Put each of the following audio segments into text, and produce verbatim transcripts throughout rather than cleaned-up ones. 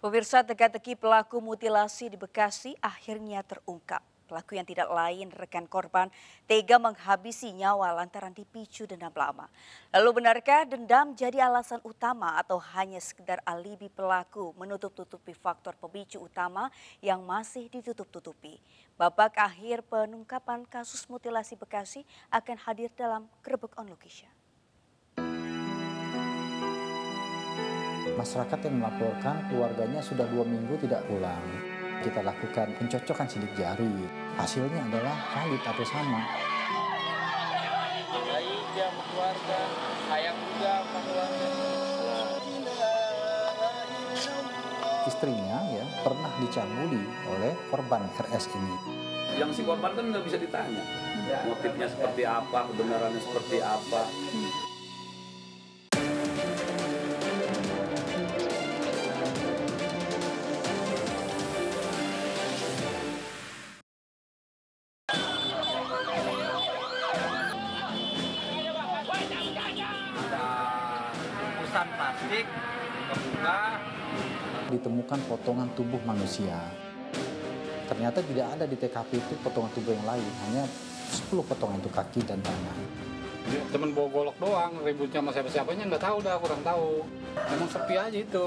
Pemirsa, teka-teki pelaku mutilasi di Bekasi akhirnya terungkap. Pelaku yang tidak lain rekan korban tega menghabisi nyawa lantaran dipicu dendam lama. Lalu benarkah dendam jadi alasan utama atau hanya sekedar alibi pelaku menutup-tutupi faktor pemicu utama yang masih ditutup-tutupi? Babak akhir pengungkapan kasus mutilasi Bekasi akan hadir dalam Grebek On Location. Masyarakat yang melaporkan keluarganya sudah dua minggu tidak pulang. Kita lakukan pencocokan sidik jari. Hasilnya adalah valid atau sama. Istrinya ya pernah dicabuli oleh korban R S ini. Yang si korban kan nggak bisa ditanya. Motifnya seperti apa, kebenarannya seperti apa. Plastik, ditemukan potongan tubuh manusia. Ternyata tidak ada di T K P itu potongan tubuh yang lain, hanya sepuluh potongan itu kaki dan tangan. Temen bawa golok doang, ributnya sama siapa-siapanya nggak tahu dah, kurang tahu. Memang sepi aja itu,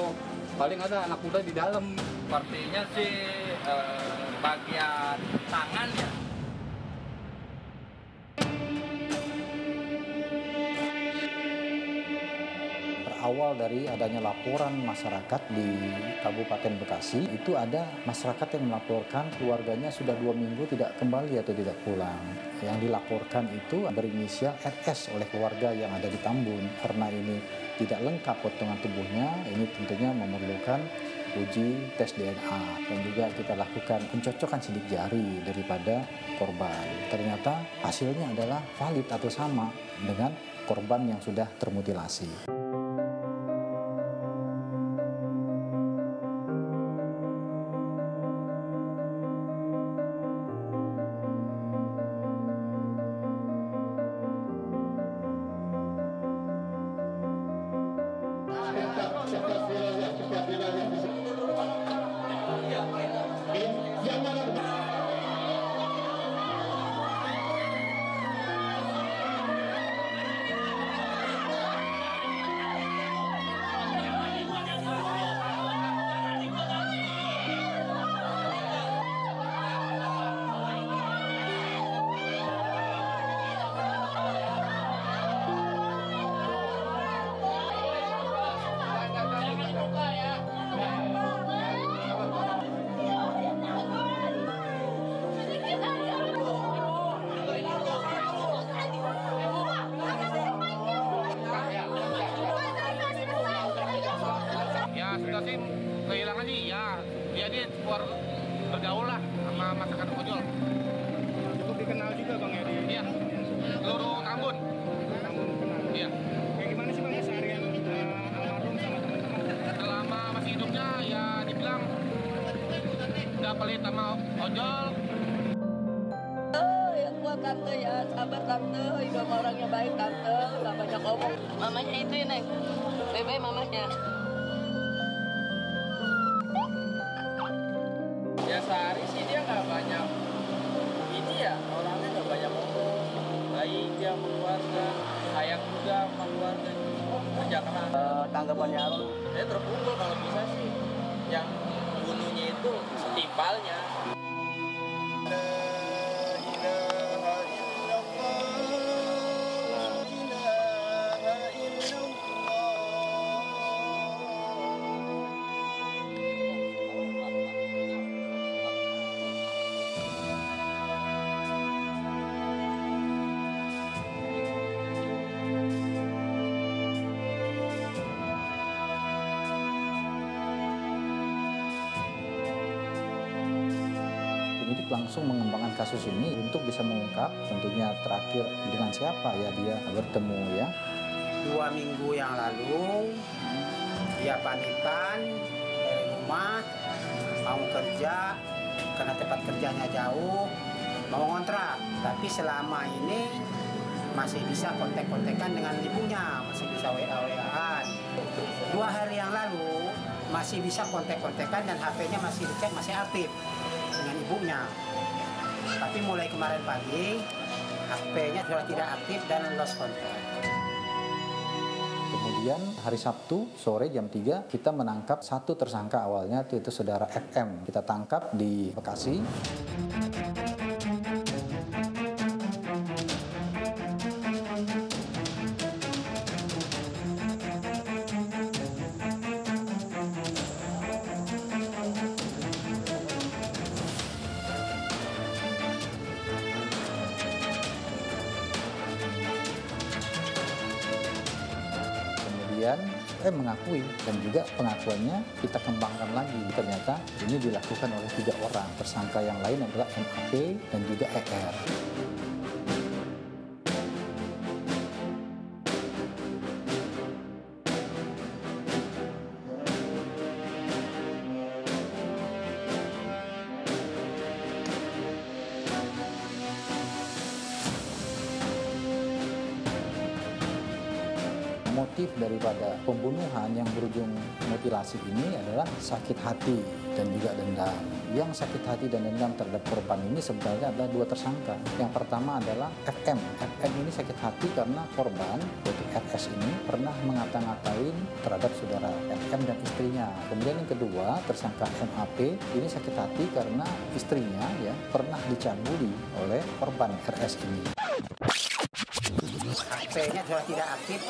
paling ada anak muda di dalam. Sepertinya sih eh, bagian tangan ya. Awal dari adanya laporan masyarakat di Kabupaten Bekasi, itu ada masyarakat yang melaporkan keluarganya sudah dua minggu tidak kembali atau tidak pulang. Yang dilaporkan itu berinisial R S oleh keluarga yang ada di Tambun. Karena ini tidak lengkap potongan tubuhnya, ini tentunya memerlukan uji tes D N A. Dan juga kita lakukan pencocokan sidik jari daripada korban. Ternyata hasilnya adalah valid atau sama dengan korban yang sudah termutilasi. Kehilangan sih ya, dia dia keluar bergaul lah sama masyarakat ojol. Cukup dikenal juga bang ya? Iya, seluruh Tambun. Tambun kenal? Iya. Kayak gimana sih bang seharian almarhum sama teman-teman? Selama masih hidupnya ya dibilang udah pelit sama ojol. Yang kuat tante ya, sabar tante, juga orangnya baik tante, nggak banyak omong. Mamanya itu ya Neng, Bebe mamanya. Sehari sih dia nggak banyak ini ya, orangnya nggak banyak ngomong, baik dia keluarga, ayah juga keluarga, kerja keras. Uh, tanggapannya apa? Saya terpukul kalau bisa sih, yang bunuhnya itu setimpalnya. Penyidik langsung mengembangkan kasus ini untuk bisa mengungkap tentunya terakhir dengan siapa ya dia bertemu ya. Dua minggu yang lalu dia pamitan dari rumah, mau kerja karena tempat kerjanya jauh, mau ngontrak. Tapi selama ini masih bisa kontak-kontakan dengan ibunya, masih bisa W A W A-an. Dua hari yang lalu masih bisa kontak-kontakan dan H P-nya masih dicek, masih aktif dengan ibunya. Tapi mulai kemarin pagi, H P-nya sudah tidak aktif dan lost contact. Kemudian hari Sabtu sore jam tiga kita menangkap satu tersangka awalnya, yaitu saudara F M. Kita tangkap di Bekasi. Eh mengakui, dan juga pengakuannya kita kembangkan lagi. Ternyata ini dilakukan oleh tiga orang. Tersangka yang lain adalah M A P dan juga E R. Motif daripada pembunuhan yang berujung mutilasi ini adalah sakit hati dan juga dendam. Yang sakit hati dan dendam terhadap korban ini sebenarnya ada dua tersangka. Yang pertama adalah F M. F M ini sakit hati karena korban, yaitu R S ini, pernah mengata-ngatain terhadap saudara F M dan istrinya. Kemudian yang kedua, tersangka M A P ini sakit hati karena istrinya ya pernah dicabuli oleh korban R S ini. H P-nya sudah tidak aktif.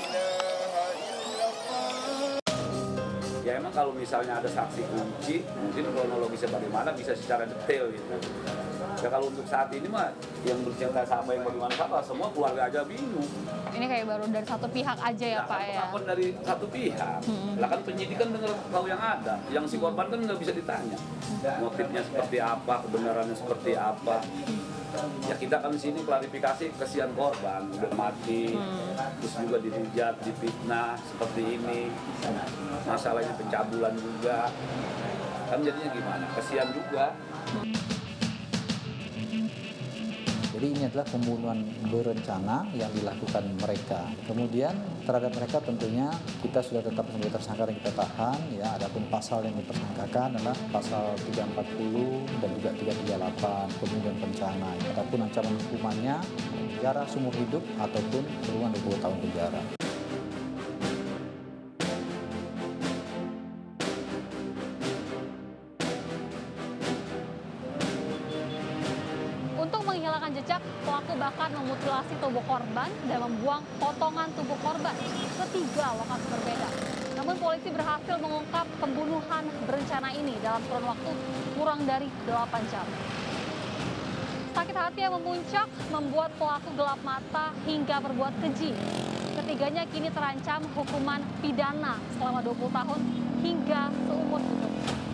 Ya emang kalau misalnya ada saksi kunci, mungkin kronologisnya bagaimana bisa secara detail gitu. Ya kalau untuk saat ini mah yang bercerita sama yang bagaimana sama, semua keluarga aja bingung. Ini kayak baru dari satu pihak aja ya nah, Pak ya? Kan dari satu pihak, hmm. Lah kan penyidik kan dengar tahu yang ada, yang si korban kan nggak bisa ditanya. Hmm. Motifnya seperti apa, kebenarannya seperti apa. Ya kita kan di sini klarifikasi, kesian korban udah mati, hmm. terus juga dihujat, difitnah seperti ini, masalahnya pencabulan juga, kan jadinya gimana? Kesian juga. Jadi ini adalah pembunuhan berencana yang dilakukan mereka. Kemudian terhadap mereka tentunya kita sudah tetap sebagai tersangka dan kita tahan. Ya, adapun pasal yang dipersangkakan adalah pasal tiga ratus empat puluh dan juga tiga ratus tiga puluh delapan pembunuhan berencana. Adapun ancaman hukumannya penjara seumur hidup ataupun kurungan dua puluh tahun penjara. Menghilangkan jejak, pelaku bahkan memutilasi tubuh korban dan membuang potongan tubuh korban ke tiga lokasi berbeda. Namun polisi berhasil mengungkap pembunuhan berencana ini dalam kurun waktu kurang dari delapan jam. Sakit hati yang memuncak membuat pelaku gelap mata hingga berbuat keji. Ketiganya kini terancam hukuman pidana selama dua puluh tahun hingga seumur hidup.